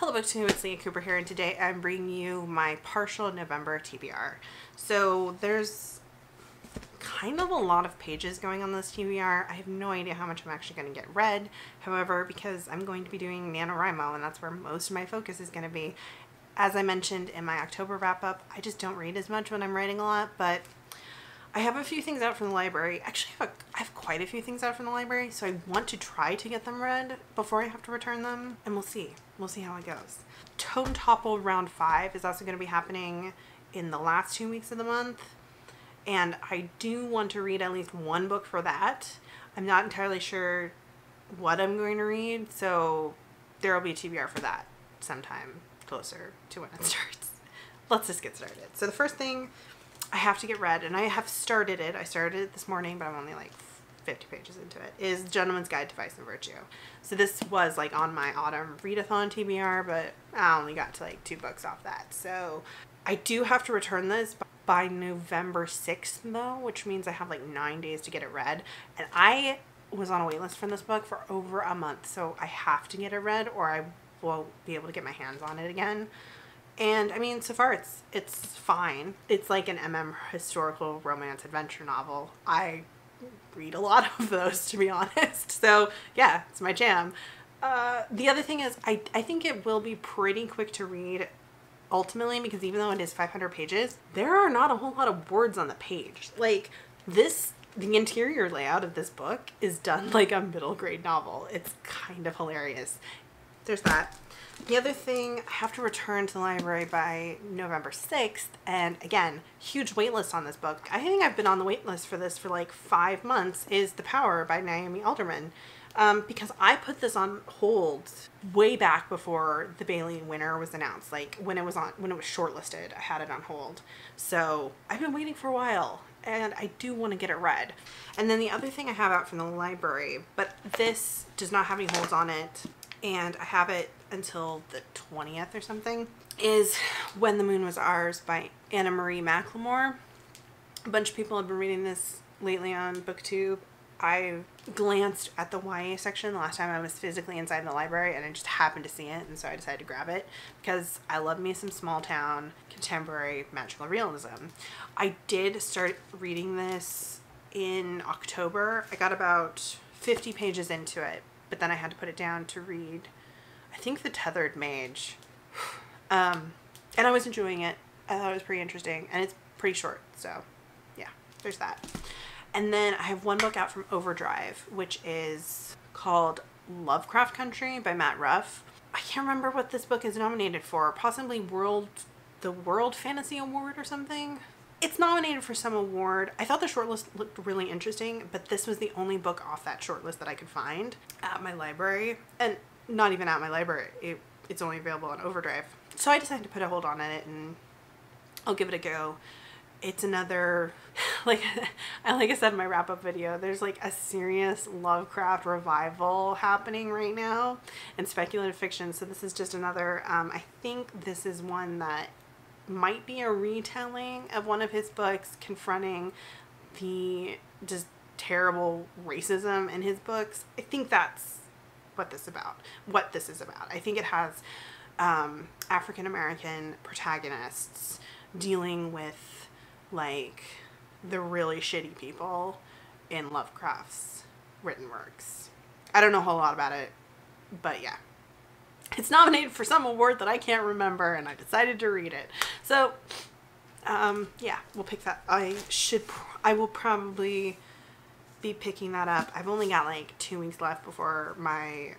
Hello BookTube, it's Lia Cooper here, and today I'm bringing you my partial November TBR. So there's kind of a lot of pages going on this TBR. I have no idea how much I'm actually going to get read, however, because I'm going to be doing NaNoWriMo, and that's where most of my focus is going to be. As I mentioned in my October wrap-up, I just don't read as much when I'm writing a lot, but I have a few things out from the library. Actually, I have quite a few things out from the library, so I want to try to get them read before I have to return them, and we'll see. We'll see how it goes. Tome Topple Round 5 is also going to be happening in the last 2 weeks of the month, and I do want to read at least one book for that. I'm not entirely sure what I'm going to read, so there will be a TBR for that sometime closer to when it starts. Let's just get started. So the first thing I have to get read, and I have started it. I started it this morning, but I'm only like 50 pages into it, is Gentleman's Guide to Vice and Virtue. So this was like on my autumn readathon TBR, but I only got to like 2 books off that. So I do have to return this by November 6th though, which means I have like 9 days to get it read. And I was on a wait list for this book for over a month, so I have to get it read or I won't be able to get my hands on it again. And I mean, so far it's fine. It's like an MM historical romance adventure novel. I read a lot of those, to be honest. So yeah, it's my jam. The other thing is I think it will be pretty quick to read ultimately, because even though it is 500 pages, there are not a whole lot of words on the page. Like the interior layout of this book is done like a middle grade novel. It's kind of hilarious. There's that. The other thing, I have to return to the library by November 6th, and again, huge waitlist on this book. I think I've been on the waitlist for this for like 5 months, is The Power by Naomi Alderman, because I put this on hold way back before the Bailey winner was announced. Like when it was shortlisted, I had it on hold. So I've been waiting for a while, and I do want to get it read. And then the other thing I have out from the library, but this does not have any holds on it, and I have it until the 20th or something, is When the Moon Was Ours by Anna Marie McLemore. A bunch of people have been reading this lately on BookTube. I glanced at the YA section the last time I was physically inside the library, and I just happened to see it, and so I decided to grab it because I love me some small town contemporary magical realism. I did start reading this in October. I got about 50 pages into it, but then I had to put it down to read, I think, The Tethered Mage. And I was enjoying it. I thought it was pretty interesting, and it's pretty short, so yeah, there's that. And then I have one book out from Overdrive, which is called Lovecraft Country by Matt Ruff. I can't remember what this book is nominated for, possibly the World Fantasy Award or something. It's nominated for some award. I thought the shortlist looked really interesting, but this was the only book off that shortlist that I could find at my library. And not even at my library, it's only available on Overdrive. So I decided to put a hold on it, and I'll give it a go. It's another, like I said in my wrap-up video, there's like a serious Lovecraft revival happening right now in speculative fiction. So this is just another, I think this is one that might be a retelling of one of his books, confronting the just terrible racism in his books. I think that's what this is about. I think it has African-American protagonists dealing with like the really shitty people in Lovecraft's written works. I don't know a whole lot about it, but yeah, it's nominated for some award that I can't remember, and I decided to read it. So yeah, we'll pick that. I will probably be picking that up. I've only got like 2 weeks left before my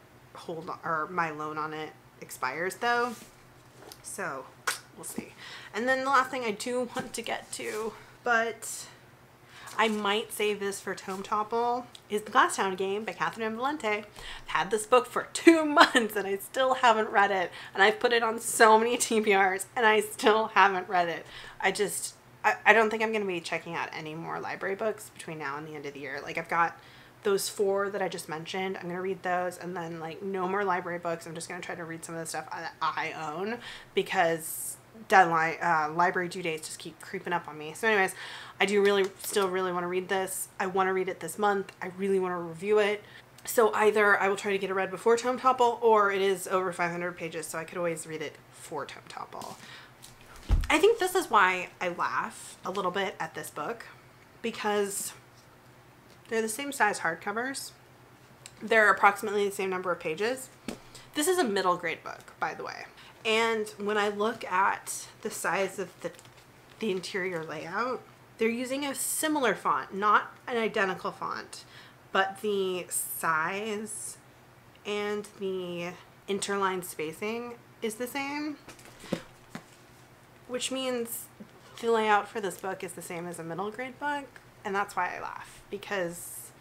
loan on it expires though, so we'll see. And then the last thing I do want to get to, but I might save this for Tome Topple, is The Glass Town Game by Catherine and Valente. I've had this book for 2 months and I still haven't read it, and I've put it on so many TBRs and I still haven't read it. I don't think I'm going to be checking out any more library books between now and the end of the year. Like, I've got those 4 that I just mentioned. I'm going to read those, and then like no more library books. I'm just going to try to read some of the stuff that I own, because deadline library due dates just keep creeping up on me. So anyways, I do really want to read this. I want to read it this month. I really want to review it. So either I will try to get it read before Tome Topple, or it is over 500 pages, so I could always read it for Tome Topple. I think this is why I laugh a little bit at this book, because they're the same size hardcovers. They're approximately the same number of pages. This is a middle grade book, by the way. And when I look at the size of the interior layout, they're using a similar font, not an identical font, but the size and the interline spacing is the same, which means the layout for this book is the same as a middle grade book. And that's why I laugh, because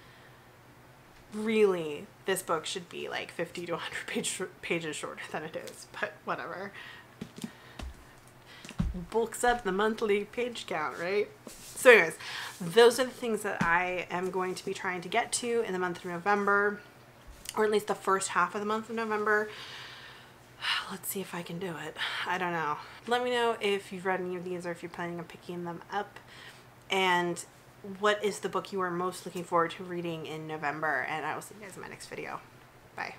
really this book should be like 50 to 100 pages shorter than it is, but whatever. Bulks up the monthly page count, right? So anyways, those are the things that I am going to be trying to get to in the month of November, or at least the first half of the month of November. Let's see if I can do it. I don't know. Let me know if you've read any of these, or if you're planning on picking them up, and what is the book you are most looking forward to reading in November, and I will see you guys in my next video. Bye.